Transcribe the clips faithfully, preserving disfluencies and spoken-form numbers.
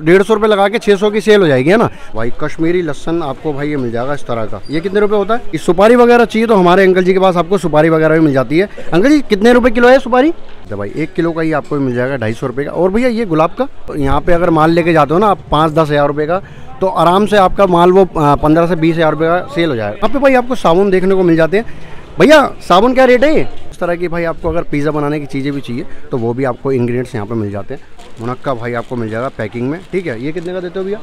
डेढ़ सौ रुपये लगा के छः सौ की सेल हो जाएगी, है ना भाई। कश्मीरी लहसन आपको भाई ये मिल जाएगा इस तरह का, ये कितने रुपये होता है। इस सुपारी वगैरह चाहिए तो हमारे अंकल जी के पास आपको सुपारी वगैरह भी मिल जाती है। अंकल जी कितने रुपये किलो है सुपारी? तो भाई एक किलो का ही आपको मिल जाएगा ढाई सौ रुपये का। और भैया ये गुलाब का, यहाँ पे अगर माल लेके जाते हो ना आप पाँच दस हज़ार रुपये का, तो आराम से आपका माल वो पंद्रह से बीस हज़ार रुपये का सेल हो जाएगा। यहाँ पे भाई आपको साबुन देखने को मिल जाते हैं। भैया साबुन क्या रेट है ये? इस तरह की भाई आपको अगर पिज़्ज़ा बनाने की चीज़ें भी चाहिए तो वो भी आपको इंग्रेडिएंट्स यहाँ पे मिल जाते हैं। मुनक्का भाई आपको मिल जाएगा पैकिंग में, ठीक है। ये कितने का देते हो भैया?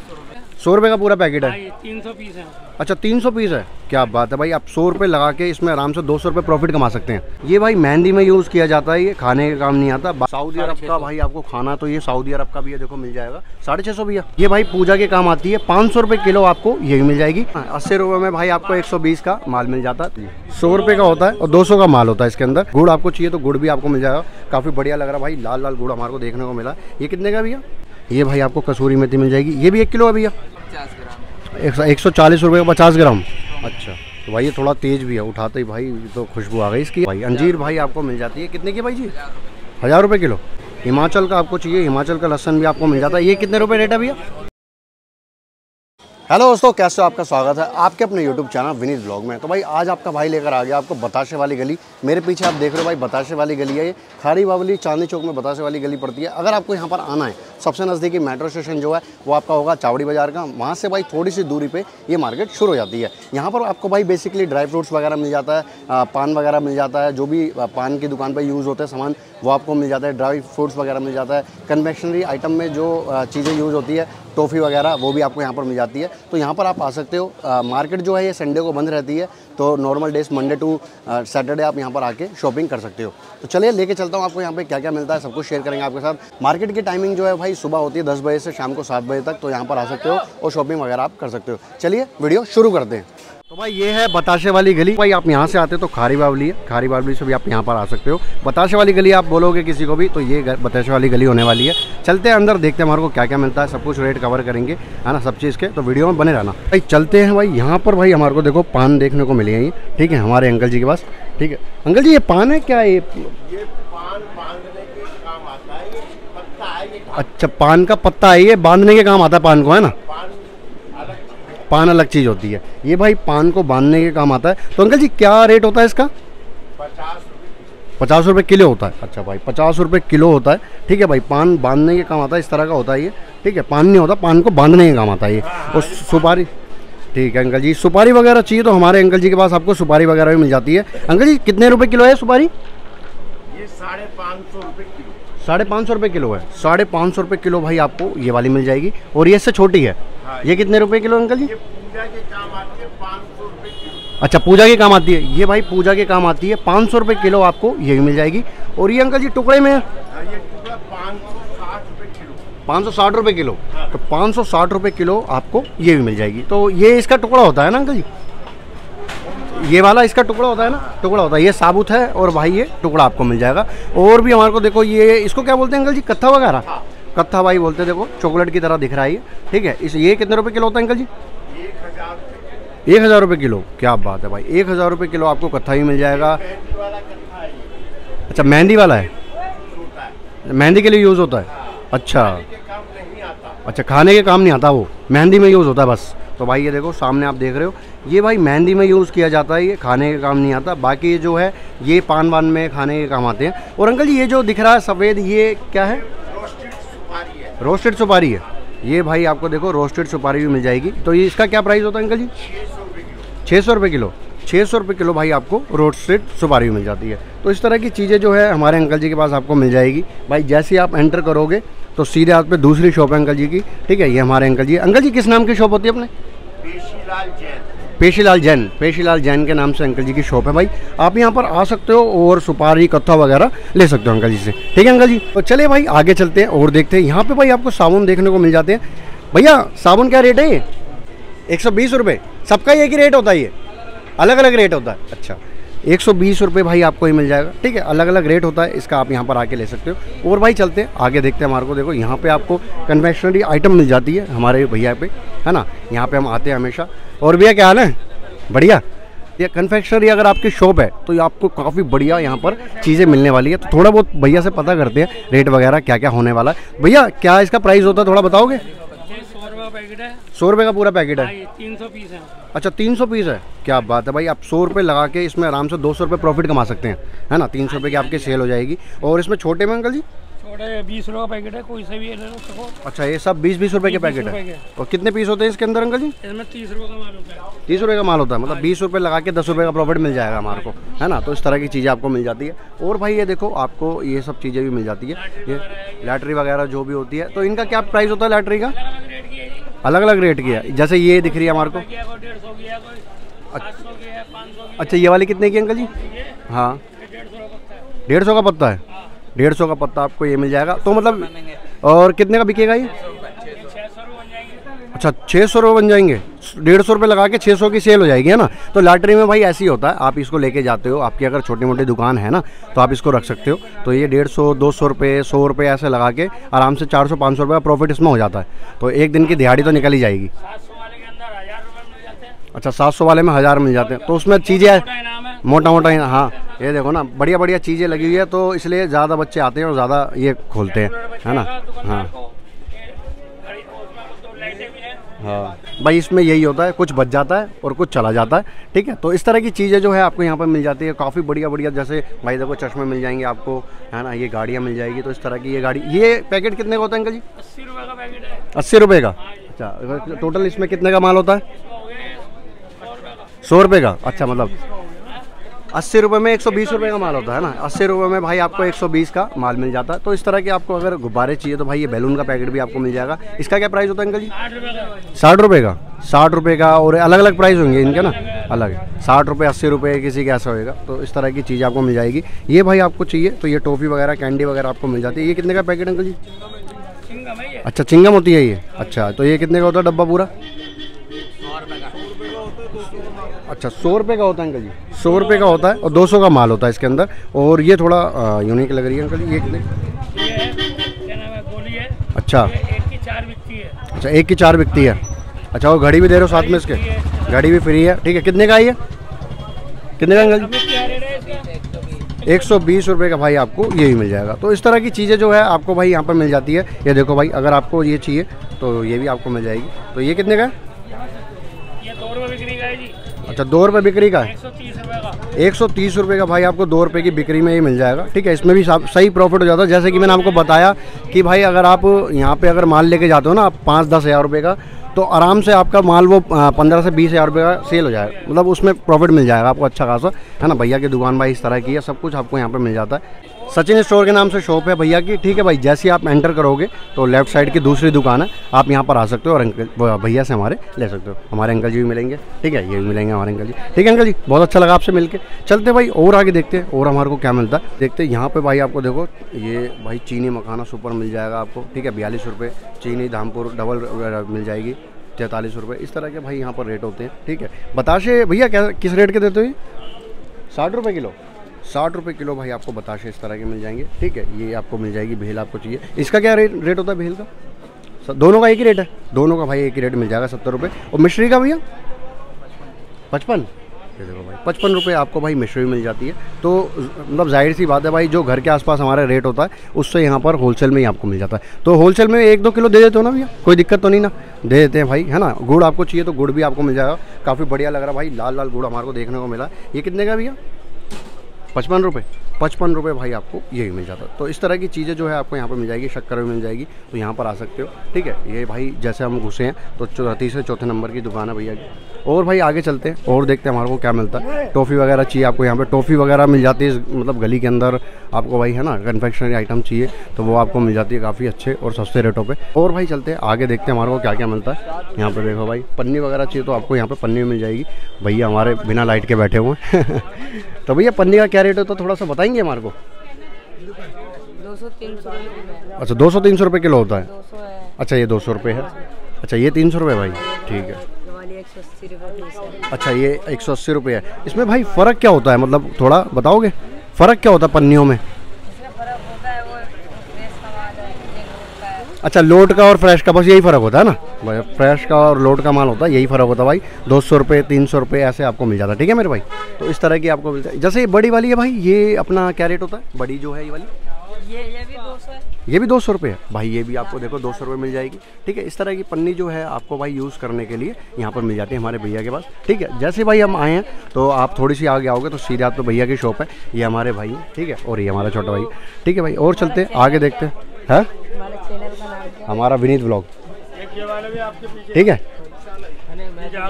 सौ रुपये का पूरा पैकेट है। तीन सौ पीस है। अच्छा तीन सौ पीस है, क्या बात है भाई। आप सौ रुपये लगा के इसमें आराम से दो सौ रुपये प्रॉफिट कमा सकते हैं। ये भाई मेहंदी में यूज़ किया जाता है, ये खाने का काम नहीं आता। सऊदी अरब का भाई आपको खाना, तो ये सऊदी अरब का भी ये देखो मिल जाएगा साढ़े छः सौ भैया। ये भाई पूजा के काम आती है। पाँच सौ रुपये किलो आपको ये मिल जाएगी। अस्सी रुपये में भाई आपको एक सौ बीस का माल मिल जाता है। सौ रुपये का होता है और दो सौ का माल होता है इसके अंदर। गुड़ आपको चाहिए तो गुड़ भी आपको मिल जाएगा। काफ़ी बढ़िया लग रहा है भाई, लाल लाल गुड़ हमारे को देखने को मिला। ये कितने का भैया? ये भाई आपको कसूरी मेथी मिल जाएगी। ये भी एक किलो है भैया, एक सौ चालीस रुपये का पचास ग्राम। अच्छा तो भाई ये थोड़ा तेज़ भी है, उठाते ही भाई तो खुशबू आ गई इसकी। भाई अंजीर भाई आपको मिल जाती है। कितने की भाई जी? हज़ार रुपये किलो। हिमाचल का आपको चाहिए, हिमाचल का लहसन भी आपको मिल जाता है। ये कितने रुपये रेट है भैया? हेलो दोस्तों, कैसे हो? आपका स्वागत है आपके अपने यूट्यूब चैनल विनीत ब्लॉग में। तो भाई आज आपका भाई लेकर आ गया आपको बताशे वाली गली। मेरे पीछे आप देख रहे हो भाई बताशे वाली गली है। ये खारी बावली चांदनी चौक में बताशे वाली गली पड़ती है। अगर आपको यहाँ पर आना है, सबसे नज़दीकी मेट्रो स्टेशन जो है वो आपका होगा चावड़ी बाज़ार का। वहाँ से भाई थोड़ी सी दूरी पर ये मार्केट शुरू हो जाती है। यहाँ पर आपको भाई बेसिकली ड्राई फ्रूट्स वगैरह मिल जाता है, पान वगैरह मिल जाता है। जो भी पान की दुकान पर यूज़ होते हैं सामान वो आपको मिल जाता है। ड्राई फ्रूट्स वगैरह मिल जाता है। कन्फेक्शनरी आइटम में जो चीज़ें यूज़ होती है, टॉफ़ी वगैरह, वो भी आपको यहाँ पर मिल जाती है। तो यहाँ पर आप आ सकते हो। आ, मार्केट जो है ये संडे को बंद रहती है, तो normal days Monday to Saturday आप यहाँ पर आके शॉपिंग कर सकते हो। तो चलिए लेके चलता हूँ आपको यहाँ पे क्या क्या मिलता है, सब कुछ शेयर करेंगे आपके साथ। मार्केट की टाइमिंग जो है भाई सुबह होती है दस बजे से शाम को सात बजे तक। तो यहाँ पर आ सकते हो और शॉपिंग वगैरह आप कर सकते हो। चलिए वीडियो शुरू करते हैं। तो भाई ये है बताशे वाली गली। भाई आप यहाँ से आते तो खारी बावली है, खारी बावली से भी आप यहाँ पर आ सकते हो। बताशे वाली गली आप बोलोगे किसी को भी तो ये बताशे वाली गली होने वाली है। चलते हैं अंदर, देखते हैं हमारे को क्या क्या मिलता है। सब कुछ रेट कवर करेंगे, है ना, सब चीज़ के। तो वीडियो में बने रहना भाई। चलते हैं भाई यहाँ पर। भाई हमारे को देखो पान देखने को मिले हैं ये, ठीक है, हमारे अंकल जी के पास। ठीक है अंकल जी, ये पान है क्या? ये अच्छा पान का पत्ता है, ये बांधने के काम आता है पान को, है ना। पान अलग चीज़ होती है। ये भाई पान को बांधने के काम आता है। तो अंकल जी क्या रेट होता है इसका? पचास रुपये किलो होता है। अच्छा भाई पचास रुपये किलो होता है, ठीक है भाई। पान बांधने के काम आता है, इस तरह का होता है ये, ठीक है। पान नहीं होता, पान को बांधने के काम आता है ये। और सुपारी, ठीक है अंकल जी। सुपारी वगैरह चाहिए तो हमारे अंकल जी के पास आपको सुपारी वगैरह भी मिल जाती है। अंकल जी कितने रुपये किलो है सुपारी? साढ़े पाँच सौ रुपये किलो। साढ़े पाँच सौ रुपये किलो है। साढ़े पाँच सौ रुपये किलो भाई आपको ये वाली मिल जाएगी। और ये इससे छोटी है। हाँ, ये कितने रुपए किलो अंकल जी? ये पूजा के काम आती है पाँच सौ रुपये किलो। अच्छा पूजा के काम आती है। ये भाई पूजा के काम आती है, पाँच सौ रुपये किलो आपको ये भी मिल जाएगी। और ये अंकल जी टुकड़े में है। हाँ, ये टुकड़ा पाँच सौ साठ रुपये किलो। पाँच सौ साठ रुपये किलो। हाँ। तो पाँच सौ साठ रुपये किलो आपको ये भी मिल जाएगी। तो ये इसका टुकड़ा होता है ना अंकल जी, ये वाला इसका टुकड़ा होता है ना, टुकड़ा होता है। ये साबुत है और भाई ये टुकड़ा आपको मिल जाएगा। और भी हमारे को देखो ये, इसको क्या बोलते हैं अंकल जी? कत्था वगैरह, कत्था भाई बोलते हैं। देखो चॉकलेट की तरह दिख रहा है ये, ठीक है। इस ये कितने रुपए किलो होता है अंकल जी? एक हज़ार रुपये किलो। क्या बात है भाई, एक हज़ार रुपये किलो आपको कत्था ही मिल जाएगा। अच्छा मेहंदी वाला है, मेहंदी के लिए यूज़ होता है। अच्छा अच्छा खाने के काम नहीं आता, वो मेहंदी में यूज़ होता है बस। तो भाई ये देखो सामने आप देख रहे हो, ये भाई मेहंदी में यूज़ किया जाता है, ये खाने के काम नहीं आता। बाकी ये जो है ये पान वान में खाने के काम आते हैं। और अंकल जी ये जो दिख रहा है सफ़ेद, ये क्या है? रोस्टेड सुपारी है। रोस्टेड सुपारी है ये भाई, आपको देखो रोस्टेड सुपारी भी मिल जाएगी। तो ये इसका क्या प्राइस होता है अंकल जी? छः सौ रुपये किलो। छः सौ रुपये किलो भाई आपको रोस्टेड सुपारी भी मिल जाती है। तो इस तरह की चीज़ें जो है हमारे अंकल जी के पास आपको मिल जाएगी। भाई जैसे आप एंटर करोगे तो सीधे हाथ पे दूसरी शॉप है अंकल जी की, ठीक है। ये हमारे अंकल जी, अंकल जी किस नाम की शॉप होती है अपने? पेशीलाल जैन। पेशीलाल जैन, पेशीलाल जैन के नाम से अंकल जी की शॉप है। भाई आप यहाँ पर आ सकते हो और सुपारी कत्था वगैरह ले सकते हो अंकल जी से, ठीक है अंकल जी। तो चलिए भाई आगे चलते हैं और देखते हैं। यहाँ पे भाई आपको साबुन देखने को मिल जाते हैं। भैया साबुन क्या रेट है ये? एक सौ बीस रुपये। सबका एक ही रेट होता है, ये अलग अलग रेट होता है? अच्छा एक सौ बीस रुपये भाई आपको ही मिल जाएगा, ठीक है। अलग अलग रेट होता है इसका, आप यहाँ पर आके ले सकते हो। और भाई चलते हैं आगे, देखते हैं हमारे को। देखो यहाँ पे आपको कन्फेक्शनरी आइटम मिल जाती है हमारे भैया पे, है ना। यहाँ पे हम आते हैं हमेशा। और भैया क्या हाल है? बढ़िया। ये कन्फेक्शनरी अगर आपकी शॉप है तो आपको काफ़ी बढ़िया यहाँ पर चीज़ें मिलने वाली है। तो थोड़ा बहुत भैया से पता करते हैं रेट वगैरह क्या क्या होने वाला है। भैया क्या इसका प्राइस होता है, थोड़ा बताओगे? का पैकेट है, सौ रुपये का पूरा पैकेट है, तीन सौ पीस है। अच्छा तीन सौ पीस है, क्या बात है भाई। आप सौ रुपये लगा के इसमें आराम से दो सौ रुपये प्रॉफिट कमा सकते हैं, है ना। तीन सौ रुपये की आपकी सेल हो जाएगी। और इसमें छोटे में अंकल जी छोटे बीस रुपये का पैकेट है, कोई से भी ले सको। अच्छा ये सब बीस बीस रुपये के पैकेट है। और कितने पीस होते हैं इसके अंदर अंकल जी? इसमें तीस रुपये का माल होता है। तीस रुपये का माल होता है, मतलब बीस रुपये लगा के दस रुपये का प्रॉफिट मिल जाएगा हमारे को, है ना। तो इस तरह की चीज़ें आपको मिल जाती है। और भाई ये देखो आपको ये सब चीज़ें भी मिल जाती है, ये लैटरी वगैरह जो भी होती है। तो इनका क्या प्राइस होता है लैटरी का? अलग अलग रेट की है, जैसे ये दिख रही है हमारे को। अच्छा ये वाली कितने की अंकल जी? हाँ डेढ़ सौ का पत्ता है, डेढ़ सौ का पत्ता आपको ये मिल जाएगा। तो मतलब और कितने का बिकेगा ये? अच्छा छः सौ रुपये बन जाएंगे, डेढ़ सौ रुपये लगा के छः सौ की सेल हो जाएगी, है ना। तो लॉटरी में भाई ऐसे ही होता है, आप इसको लेके जाते हो, आपकी अगर छोटी मोटी दुकान है ना तो आप इसको रख सकते हो। तो ये डेढ़ सौ दो सौ रुपये सौ रुपये ऐसे लगा के आराम से चार सौ पाँच सौ रुपये का प्रॉफिट इसमें हो जाता है। तो एक दिन की दिहाड़ी तो निकल ही जाएगी। अच्छा सात सौ वाले में हज़ार मिल जाते हैं, तो उसमें चीज़ें मोटा मोटा ही। हाँ ये देखो ना बढ़िया बढ़िया चीज़ें लगी हुई है, तो इसलिए ज़्यादा बच्चे आते हैं और ज़्यादा ये खोलते हैं, है ना। हाँ हाँ भाई इसमें यही होता है, कुछ बच जाता है और कुछ चला जाता है, ठीक है। तो इस तरह की चीज़ें जो है आपको यहाँ पर मिल जाती है, काफ़ी बढ़िया बढ़िया। जैसे भाई देखो चश्मे मिल जाएंगे आपको, है ना। ये गाड़ियाँ मिल जाएगी, तो इस तरह की ये गाड़ी। ये पैकेट कितने का होता है अंकल जी? अस्सी रुपये का पैकेट है। अस्सी रुपये का? अच्छा टोटल इसमें कितने का माल होता है? सौ रुपये का। अच्छा मतलब अस्सी रुपये में एक सौ बीस रुपये का माल होता है ना। अस्सी रुपये में भाई आपको एक सौ बीस का माल मिल जाता है। तो इस तरह के आपको अगर गुब्बारे चाहिए तो भाई ये बैलून का पैकेट भी आपको मिल जाएगा। इसका क्या प्राइस होता है अंकल जी? साठ रुपये का। साठ रुपये का, और अलग अलग प्राइस होंगे इनके ना, अलग साठ रुपये अस्सी रुपये किसी का ऐसा होएगा। तो इस तरह की चीज़ आपको मिल जाएगी। ये भाई आपको चाहिए तो ये टॉफ़ी वगैरह कैंडी वगैरह आपको मिल जाती है। ये कितने का पैकेट अंकल जी? अच्छा चिंगम होती है ये। अच्छा तो ये कितने का होता है डब्बा पूरा? अच्छा सौ रुपये का होता है अंकल जी। सौ रुपये का होता है और दो सौ का माल होता है इसके अंदर। और ये थोड़ा यूनिक लग रही है अंकल जी, ये कितने? अच्छा एक की चार बिकती है। अच्छा एक की चार बिकती है। अच्छा वो घड़ी भी दे रहे हो साथ में इसके, घड़ी भी फ्री है, ठीक है। कितने का है ये? कितने का अंकल जी? एक सौ बीस रुपये का भाई आपको ये भी मिल जाएगा। तो इस तरह की चीज़ें जो है आपको भाई यहाँ पर मिल जाती है। ये देखो भाई अगर आपको ये चाहिए तो ये भी आपको मिल जाएगी। तो ये कितने का है? अच्छा दो रुपये बिक्री का है। एक सौ तीस रुपये का भाई आपको दो रुपये की बिक्री में ये मिल जाएगा, ठीक है। इसमें भी सही प्रॉफिट हो जाता है। जैसे कि मैंने आपको बताया कि भाई अगर आप यहाँ पे अगर माल लेके जाते हो ना आप पाँच दस हज़ार रुपये का, तो आराम से आपका माल वो पंद्रह से बीस हज़ार रुपये का सेल हो जाएगा, मतलब उसमें प्रॉफिट मिल जाएगा आपको अच्छा खासा, है ना। भैया की दुकान भाई इस तरह की है, सब कुछ आपको यहाँ पर मिल जाता है। सचिन स्टोर के नाम से शॉप है भैया की, ठीक है भाई। जैसे ही आप एंटर करोगे तो लेफ्ट साइड की दूसरी दुकान है, आप यहाँ पर आ सकते हो और अंकल भैया से हमारे ले सकते हो। हमारे अंकल जी भी मिलेंगे, ठीक है, ये भी मिलेंगे हमारे अंकल जी, ठीक है। अंकल जी बहुत अच्छा लगा आपसे मिलके। चलते भाई और आगे देखते हैं और हमारे को क्या मिलता है, देखते हैं। यहाँ पर भाई आपको देखो ये भाई चीनी मखाना सुपर मिल जाएगा आपको, ठीक है, बयालीस रुपये चीनी धामपुर डबल मिल जाएगी तैंतालीस रुपये। इस तरह के भाई यहाँ पर रेट होते हैं, ठीक है। बताशे भैया क्या किस रेट के देते हो? ये साठ रुपये किलो। साठ रुपये किलो भाई आपको बताशे इस तरह के मिल जाएंगे, ठीक है। ये आपको मिल जाएगी। भेल आपको चाहिए, इसका क्या रेट रेट होता है भेल का? दोनों का एक ही रेट है, दोनों का भाई एक ही रेट मिल जाएगा सत्तर रुपये। और मिश्री का भैया पचपन। ये देखो भाई पचपन रुपये आपको भाई मिश्री मिल जाती है। तो मतलब जाहिर सी बात है भाई जो घर के आसपास हमारा रेट होता है उससे यहाँ पर होलसेल में ही आपको मिल जाता है। तो होलसेल में एक दो किलो दे देते हो ना भैया, कोई दिक्कत तो नहीं ना? दे देते हैं भाई, है ना। गुड़ आपको चाहिए तो गुड़ भी आपको मिल जाएगा। काफ़ी बढ़िया लग रहा भाई, लाल लाल गुड़ हमारे को देखने को मिला। ये कितने का भैया? पचपन रुपये। पचपन रुपये भाई आपको यही मिल जाता है। तो इस तरह की चीज़ें जो है आपको यहाँ पर मिल जाएगी, शक्कर भी मिल जाएगी, तो यहाँ पर आ सकते हो, ठीक है। ये भाई जैसे हम घुसे हैं तो तीसरे चौथे नंबर की दुकान है भैया की। और भाई आगे चलते हैं और देखते हैं हमारे को क्या मिलता है। टॉफ़ी वगैरह चाहिए आपको, यहाँ पर टॉफ़ी वगैरह मिल जाती है, मतलब गली के अंदर आपको भाई, है ना, कन्फेक्शनरी आइटम चाहिए तो वो आपको मिल जाती है काफ़ी अच्छे और सस्ते रेटों पर। और भाई चलते हैं आगे, देखते हैं हमारे को क्या क्या मिलता है। यहाँ पर देखो भाई पन्नी वगैरह चाहिए तो आपको यहाँ पर पन्नी मिल जाएगी। भैया हमारे बिना लाइट के बैठे हुए हैं, तो भैया पन्नी का क्या रेट होता है थोड़ा सा बताएंगे हमारे को? अच्छा दो सौ तीन सौ रुपये किलो होता है। अच्छा ये दो सौ रुपये है। अच्छा ये तीन सौ रुपये भाई, ठीक है। अच्छा ये एक सौ अस्सी रुपये है। इसमें भाई फ़र्क क्या होता है, मतलब थोड़ा बताओगे फ़र्क क्या होता है पन्नियों में? अच्छा लोट का और फ्रेश का, बस यही फ़र्क होता है ना भाई, फ्रेश का और लोट का माल होता है, यही फ़र्क होता है भाई। दो सौ रुपये तीन सौ रुपये ऐसे आपको मिल जाता है, ठीक है मेरे भाई। तो इस तरह की आपको मिलता है। जैसे ये बड़ी वाली है भाई, ये अपना क्या रेट होता है बड़ी जो है ये वाली? ये ये भी दो सौ ये भी दो सौ रुपये है भाई, ये भी आपको देखो दो सौ रुपये मिल जाएगी। ठीक है, इस तरह की पन्नी जो है आपको भाई यूज़ करने के लिए यहाँ पर मिल जाती है हमारे भैया के पास। ठीक है, जैसे भाई हम आए हैं तो आप थोड़ी सी आगे आओगे तो सीधे आप तो भैया की शॉप है, ये हमारे भाई हैं। ठीक है, और ये हमारा छोटा भाई। ठीक है भाई, और चलते हैं आगे देखते हैं। है हमारा विनीत ब्लॉग। ठीक है,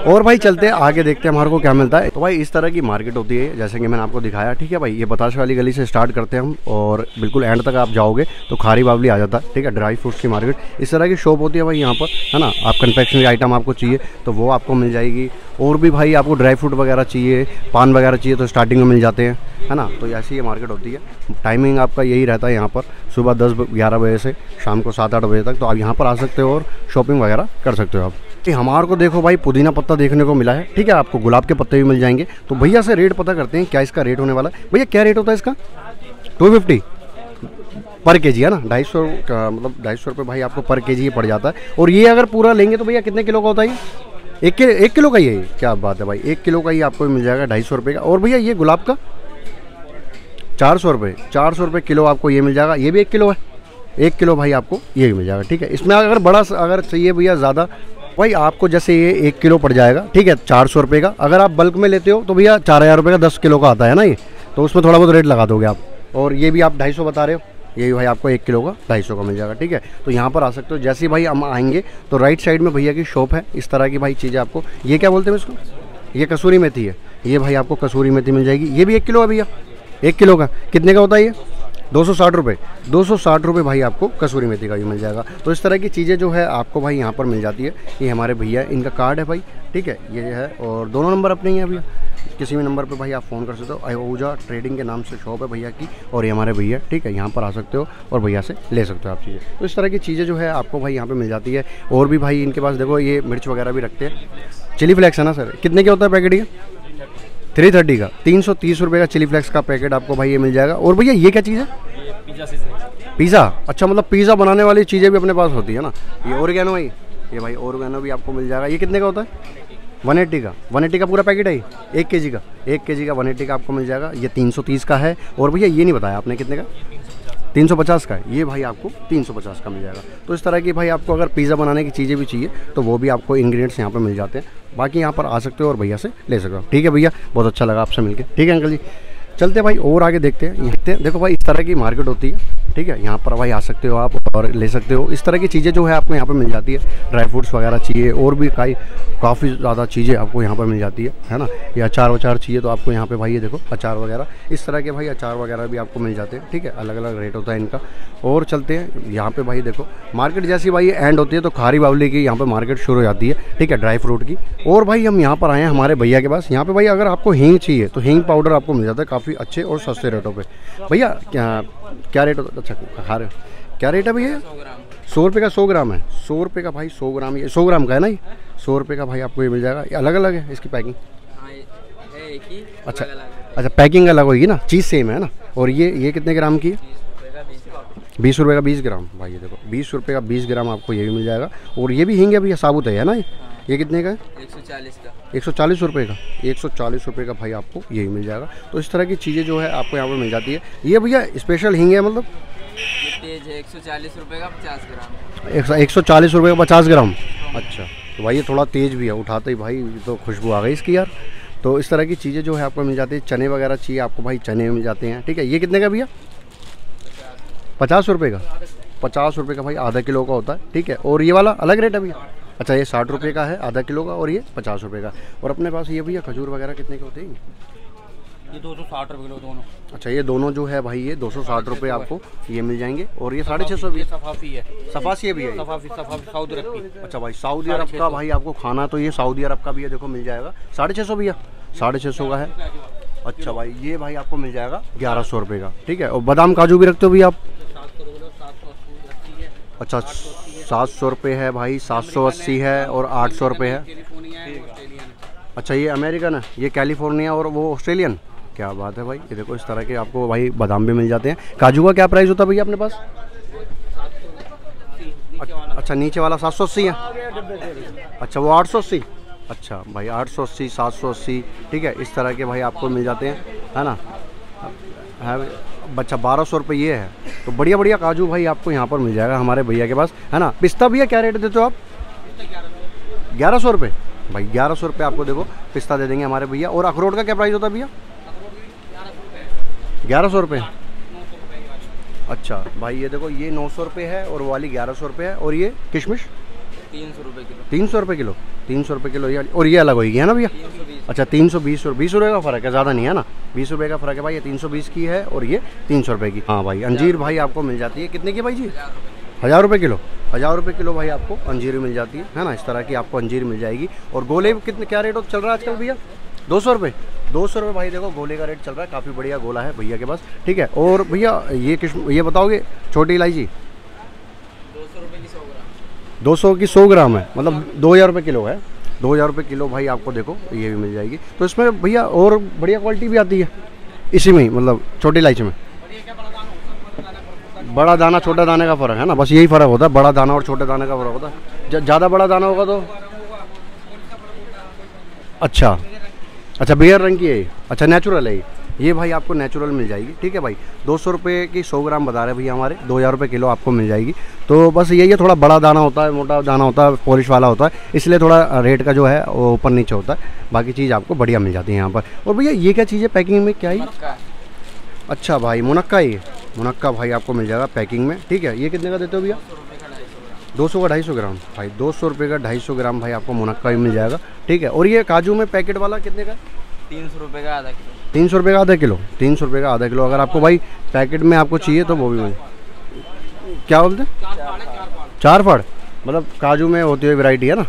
और भाई चलते हैं आगे देखते हैं हमारे को क्या मिलता है। तो भाई इस तरह की मार्केट होती है जैसे कि मैंने आपको दिखाया। ठीक है भाई, ये बताशे वाली गली से स्टार्ट करते हैं हम और बिल्कुल एंड तक आप जाओगे तो खारी बावली आ जाता है। ठीक है, ड्राई फ्रूट्स की मार्केट, इस तरह की शॉप होती है भाई यहाँ पर, है ना। आप कन्फेक्शनरी आइटम आपको चाहिए तो वो आपको मिल जाएगी, और भी भाई आपको ड्राई फ्रूट वगैरह चाहिए, पान वगैरह चाहिए तो स्टार्टिंग में मिल जाते हैं, है ना। तो ऐसी ये मार्केट होती है। टाइमिंग आपका यही रहता है यहाँ पर, सुबह दस ग्यारह बजे से शाम को सात आठ बजे तक, तो आप यहाँ पर आ सकते हो और शॉपिंग वगैरह कर सकते हो आप। हमारे को देखो भाई पुदीना पत्ता देखने को मिला है। ठीक है, आपको गुलाब के पत्ते भी मिल जाएंगे। तो भैया से रेट पता करते हैं क्या इसका रेट होने वाला है। भैया क्या रेट होता है इसका? टू फिफ्टी पर केजी, है ना। ढाई सौ मतलब ढाई सौ रुपये भाई आपको पर केजी ये पड़ जाता है। और ये अगर पूरा लेंगे तो भैया कितने किलो का होता है ये? एक किलो, एक किलो का ही है। क्या बात है भाई, एक किलो का ही आपको मिल जाएगा ढाई सौ रुपये का। और भैया ये गुलाब का चार सौ रुपये चार सौ रुपये किलो आपको ये मिल जाएगा। ये भी एक किलो है, एक किलो भाई आपको ये भी मिल जाएगा। ठीक है, इसमें अगर बड़ा अगर चाहिए भैया ज़्यादा, भाई आपको जैसे ये एक किलो पड़ जाएगा। ठीक है, चार सौ रुपये का। अगर आप बल्क में लेते हो तो भैया चार हज़ार रुपये का दस किलो का आता है ना ये, तो उसमें थोड़ा बहुत रेट लगा दोगे आप। और ये भी आप ढाई सौ बता रहे हो, ये भी भाई आपको एक किलो का ढाई सौ का मिल जाएगा। ठीक है, तो यहाँ पर आ सकते हो। जैसे भाई हम आएंगे तो राइट साइड में भैया की शॉप है, इस तरह की भाई चीज़ें आपको, ये क्या बोलते हैं इसको, ये कसूरी मेथी है। ये भाई आपको कसूरी मेथी मिल जाएगी। ये भी एक किलो है भैया, एक किलो का कितने का होता है ये? दो सौ साठ रुपये दो सौ साठ रुपये भाई आपको कसूरी मेथी का भी मिल जाएगा। तो इस तरह की चीज़ें जो है आपको भाई यहाँ पर मिल जाती है। ये हमारे भैया, इनका कार्ड है भाई। ठीक है, ये है, और दोनों नंबर अपने ही हैं भैया, किसी भी नंबर पे भाई आप फ़ोन कर सकते हो। ओजा ट्रेडिंग के नाम से शॉप है भैया की, और ये हमारे भैया। ठीक है, यहाँ पर आ सकते हो और भैया से ले सकते हो आप चीज़ें। तो इस तरह की चीज़ें जो है आपको भाई यहाँ पर मिल जाती है। और भी भाई इनके पास देखो, ये मिर्च वगैरह भी रखते हैं। चिली फ्लेक्स है ना सर, कितने के होता है पैकेट ये? थ्री थर्टी का, तीन सौ तीस रुपये का चिली फ्लेक्स का पैकेट आपको भाई ये मिल जाएगा। और भैया ये क्या चीज़ है? Pizza season. पिज़्ज़ा, अच्छा, मतलब पिज़्ज़ा बनाने वाली चीज़ें भी अपने पास होती है ना। ये ओरिगैनो है, ये भाई ओरिगैनो भी आपको मिल जाएगा। ये कितने का होता है? वन एट्टी का वन एट्टी का पूरा पैकेट है। एक के जी का एक के जी का वन एट्टी का आपको मिल जाएगा। ये तीन सौ तीस का है। और भैया ये नहीं बताया आपने कितने का? तीन सौ पचास का है। ये भाई आपको तीन सौ पचास का मिल जाएगा। तो इस तरह की भाई आपको अगर पिज़्ज़ा बनाने की चीज़ें भी चाहिए तो वो भी आपको इंग्रेडिएंट्स यहाँ पर मिल जाते हैं। बाकी यहाँ पर आ सकते हो और भैया से ले सकते हो। ठीक है भैया, बहुत अच्छा लगा आपसे मिलकर। ठीक है अंकल जी, चलते भाई और आगे देखते हैं देखते हैं देखो भाई इस तरह की मार्केट होती है। ठीक है, यहाँ पर भाई आ सकते हो आप और ले सकते हो। इस तरह की चीज़ें जो है आपको यहाँ पर मिल जाती है। ड्राई फ्रूट्स वगैरह चाहिए और भी काई काफ़ी ज़्यादा चीज़ें आपको यहाँ पर मिल जाती है है ना। ये अचार वचार चाहिए तो आपको यहाँ पे भाई ये देखो अचार वगैरह, इस तरह के भाई अचार वगैरह भी आपको मिल जाते हैं। ठीक है, अलग अलग रेट होता है इनका। और चलते हैं यहाँ पर भाई देखो, मार्केट जैसी भाई एंड होती है तो खारी बावली की यहाँ पर मार्केट शुरू हो जाती है। ठीक है, ड्राई फ्रूट की। और भाई हम यहाँ पर आए हैं हमारे भैया के पास। यहाँ पर भाई अगर आपको हींग चाहिए तो हींग पाउडर आपको मिल जाता है काफ़ी अच्छे और सस्ते रेटों पे। भैया क्या क्या रेट होता? अच्छा खा रहे हो, क्या रेट है भैया? सौ रुपये का सौ ग्राम है। सौ रुपये का भाई सौ ग्राम, ये सौ ग्राम का है ना। ये सौ रुपये का भाई आपको ये मिल जाएगा। ये अलग अलग है इसकी पैकिंग? अच्छा अच्छा, पैकिंग अलग होगी ना, चीज़ सेम है ना। और ये ये कितने ग्राम की है? बीस रुपये का बीस ग्राम। भाई ये देखो बीस रुपये का बीस ग्राम आपको ये भी मिल जाएगा। और ये भी हींग है भैया, साबुत है ना। ये ये कितने का है? एक सौ चालीस का एक सौ चालीस रुपये का एक सौ चालीस रुपये का भाई आपको ये भी मिल जाएगा। तो इस तरह की चीज़ें जो है आपको यहाँ पर मिल जाती है। ये भैया स्पेशल हींग है, मतलब तेज है। एक सौ चालीस रुपये का पचास ग्राम एक सौ चालीस रुपये का पचास ग्राम अच्छा, तो भाई ये थोड़ा तेज़ भी है, उठाते ही भाई तो खुशबू आ गई इसकी यार। तो इस तरह की चीज़ें जो है आपको मिल जाती है। चने वगैरह चाहिए आपको भाई, चने मिल जाते हैं। ठीक है, ये कितने का भैया? पचास रुपये का पचास रुपये का भाई आधा किलो का होता है। ठीक है, और ये वाला अलग रेट है भैया? अच्छा, ये साठ रुपये का है आधा किलो का, और ये पचास रुपये का। और अपने पास ये भैया खजूर वगैरह कितने के होते हैं? ये दो सौ साठ रुपये किलो दोनों। अच्छा, ये दोनों जो है भाई ये दो सौ साठ रुपये आपको ये मिल जाएंगे। और ये साढ़े छः सौ भी सफाफी है सफासी भी है सऊदी अरब की। अच्छा भाई, सऊदी अरब का भाई आपको खाना, तो ये सऊदी अरब का भी देखो मिल जाएगा। साढ़े छः सौ भैया साढ़े छः सौ का है। अच्छा भाई, ये भाई आपको मिल जाएगा ग्यारह सौ रुपये का। ठीक है, और बादाम काजू भी रखते हो भैया आप? अच्छा, सात सौ रुपये है भाई, सात सौ अस्सी है और आठ सौ रुपये है। अच्छा, ये अमेरिकन है, ये कैलिफोर्निया और वो ऑस्ट्रेलियन। क्या बात है भाई, ये देखो इस तरह के आपको भाई बादाम भी मिल जाते हैं। काजू का क्या प्राइस होता है भैया अपने पास? अच्छा, नीचे वाला सात सौ अस्सी है। अच्छा, वो आठ सौ अस्सी। अच्छा भाई, आठ सौ अस्सी, सात सौ अस्सी। ठीक है, इस तरह के भाई आपको मिल जाते हैं, है ना। बच्चा बारह सौ रुपये ये है। तो बढ़िया बढ़िया काजू भाई आपको यहाँ पर मिल जाएगा हमारे भैया के पास, है ना। पिस्ता भैया क्या रेट देते हो आप? ग्यारह सौ रुपये भाई, ग्यारह सौ रुपये आपको देखो पिस्ता दे देंगे हमारे भैया। और अखरोट का क्या प्राइस होता है भैया? ग्यारह सौ रुपये। अच्छा भाई ये देखो ये नौ सौ रुपये है और वाली ग्यारह सौ रुपये है। और ये किशमिश तीन सौ रुपये किलो। तीन सौ रुपये किलो तीन सौ रुपये किलो ये। और ये अलग होगी है ना भैया? अच्छा तीन सौ बीस बीस रुपये का फ़र्क है, ज़्यादा नहीं है ना, बीस रुपये का फ़र्क है भाई। ये तीन सौ बीस की है और ये तीन सौ रुपये की। हाँ भाई अंजीर भाई आपको मिल जाती है कितने की भाई जी? हज़ार रुपये किलो। हज़ार रुपये किलो भाई आपको अंजीर मिल जाती है, है ना। इस तरह की आपको अंजीर मिल जाएगी। और गोले कितने क्या रेट चल रहा है आजकल भैया? दो सौ रुपये दो सौ रुपये भाई देखो गोले का रेट चल रहा है। काफ़ी बढ़िया गोला है भैया के पास, ठीक है। और भैया ये किस्म ये बताओगे छोटी इलायची? दो सौ रुपये की सौ ग्राम। दो सौ की सौ ग्राम है, मतलब दो हज़ार रुपये किलो है। दो हज़ार रुपये किलो भाई आपको देखो ये भी मिल जाएगी। तो इसमें भैया और बढ़िया क्वालिटी भी आती है इसी में, मतलब छोटी इलायची में बड़ा दाना छोटा दाने का फ़र्क है ना, बस यही फ़र्क होता है। बड़ा दाना और छोटे दाने का फ़र्क होता है। ज़्यादा बड़ा दाना होगा तो अच्छा अच्छा बियर रंग की है ये, अच्छा नेचुरल है ये ये भाई आपको नेचुरल मिल जाएगी, ठीक है भाई। दो सौ रुपये की सौ ग्राम बता रहे भैया हमारे, दो हज़ार रुपये किलो आपको मिल जाएगी। तो बस यही है, थोड़ा बड़ा दाना होता है, मोटा दाना होता है, पॉलिश वाला होता है, इसलिए थोड़ा रेट का जो है वो ऊपर नीचे होता है। बाकी चीज़ आपको बढ़िया मिल जाती है यहाँ पर। और भैया ये क्या चीज़ है पैकिंग में क्या ही? अच्छा भाई मुनक्का, ये मुनक्का भाई आपको मिल जाएगा पैकिंग में, ठीक है। ये कितने का देते हो भैया? दो सौ का ढाई सौ ग्राम भाई, दो सौ रुपये का ढाई सौ ग्राम भाई आपको मुनक्का भी मिल जाएगा, ठीक है। और ये काजू में पैकेट वाला कितने का? तीन सौ रुपये का आधा किलो। तीन सौ रुपये का आधा किलो तीन सौ रुपये का आधा किलो। अगर आपको भाई पैकेट में आपको चाहिए तो वो भी मिल, क्या बोलते हैं चार फाड़, मतलब काजू में होती है वैरायटी, है ना।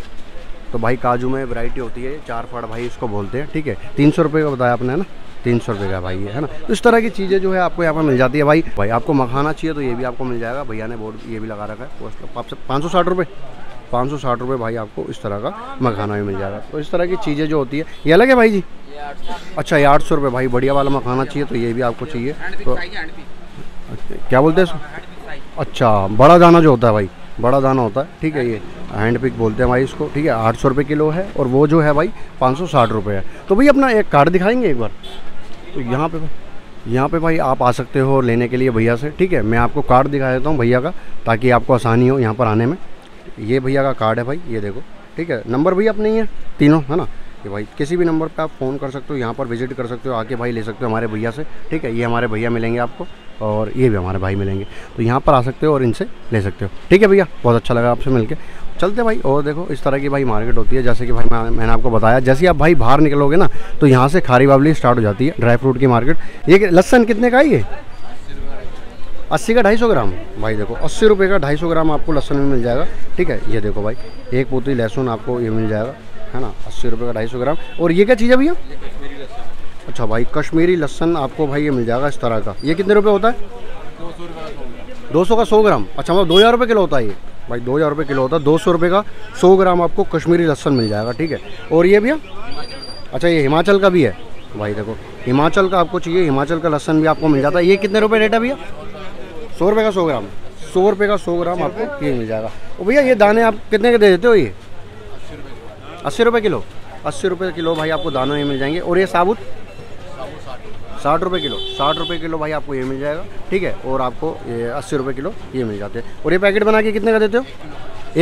तो भाई काजू में वैरायटी होती है, चार फाड़ भाई इसको बोलते हैं, ठीक है। तीन सौ रुपये का बताया आपने, है ना, तीन सौ रुपये का भाई ये, है ना। तो इस तरह की चीज़ें जो है आपको यहाँ पर मिल जाती है भाई। भाई आपको मखाना चाहिए तो ये भी आपको मिल जाएगा। भैया ने बोर्ड ये भी लगा रखा है आपसे पाँच सौ साठ रुपये पाँच सौ साठ रुपये भाई आपको इस तरह का मखाना भी मिल जाएगा। तो इस तरह की चीज़ें जो होती है ये अलग है भाई जी। अच्छा ये आठ सौ रुपये भाई बढ़िया वाला मखाना चाहिए तो ये भी आपको चाहिए। तो क्या बोलते हैं? अच्छा बड़ा दाना जो होता है भाई, बड़ा दाना होता है, ठीक है, ये हैंड पिक बोलते हैं भाई इसको, ठीक है। आठ सौ रुपये किलो है और वो जो है भाई पाँच सौ साठ रुपये है। तो भाई अपना एक कार्ड दिखाएंगे एक बार, तो यहाँ पे यहाँ पे भाई आप आ सकते हो लेने के लिए भैया से, ठीक है। मैं आपको कार्ड दिखा देता हूँ भैया का ताकि आपको आसानी हो यहाँ पर आने में। ये भैया का कार्ड है भाई, ये देखो, ठीक है। नंबर भी अपने ही है तीनों, है ना। कि भाई किसी भी नंबर पे आप फ़ोन कर सकते हो, यहाँ पर विजिट कर सकते हो, आके भाई ले सकते हो हमारे भैया से, ठीक है। ये हमारे भैया मिलेंगे आपको और ये भी हमारे भाई मिलेंगे, तो यहाँ पर आ सकते हो और इनसे ले सकते हो, ठीक है। भैया बहुत अच्छा लगा आपसे मिलके, चलते भाई। और देखो इस तरह की भाई मार्केट होती है, जैसे कि भाई मैं, मैंने आपको बताया। जैसे आप भाई बाहर निकलोगे ना तो यहाँ से खारी बावली स्टार्ट हो जाती है, ड्राई फ्रूट की मार्केट। ये लहसन कितने का है? ये अस्सी का ढाई सौ ग्राम भाई देखो, अस्सी रुपये का ढाई सौ ग्राम आपको लहसन में मिल जाएगा, ठीक है। ये देखो भाई एक पोती लहसुन आपको ये मिल जाएगा, है ना, अस्सी रुपये का ढाई सौ ग्राम। और ये क्या चीज़ है भैया? अच्छा भाई कश्मीरी लहसन आपको भाई ये मिल जाएगा इस तरह का। ये कितने रुपये होता है? दो सौ का सौ ग्राम। अच्छा मतलब दो हज़ार रुपये किलो होता है ये भाई, दो हज़ार रुपये किलो होता है। दो सौ रुपये का सौ ग्राम आपको कश्मीरी लहसन मिल जाएगा, ठीक है। और ये भैया अच्छा ये हिमाचल का भी है भाई देखो, हिमाचल का आपको चाहिए, हिमाचल का लहसन भी आपको मिल जाता है। ये कितने रुपये रेट है भैया? सौ रुपये का सौ ग्राम सौ रुपये का सौ ग्राम आपको ये मिल जाएगा। और भैया ये दाने आप कितने के दे देते हो? ये अस्सी रुपये किलो अस्सी रुपये किलो भाई आपको दानों ये मिल जाएंगे। और ये साबुत साठ रुपये किलो साठ रुपये किलो भाई आपको ये मिल जाएगा, ठीक है। और आपको ये अस्सी रुपये किलो ये मिल जाते हैं। और ये पैकेट बना के कितने का देते हो?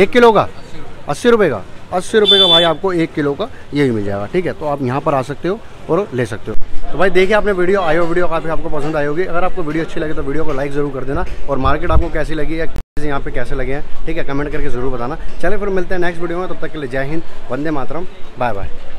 एक किलो का अस्सी रुपये का अस्सी रुपये का भाई आपको एक किलो का ये भी मिल जाएगा, ठीक है। तो आप यहाँ पर आ सकते हो और ले सकते हो। तो भाई देखिए आपने वीडियो आयो वीडियो काफ़ी आपको पसंद आई होगी। अगर आपको वीडियो अच्छी लगे तो वीडियो को लाइक ज़रूर कर देना। और मार्केट आपको कैसी लगी है, यहाँ पे कैसे लगे हैं, ठीक है, कमेंट करके जरूर बताना। चलिए फिर मिलते हैं नेक्स्ट वीडियो में, तब तक के लिए जय हिंद, वंदे मातरम, बाय बाय।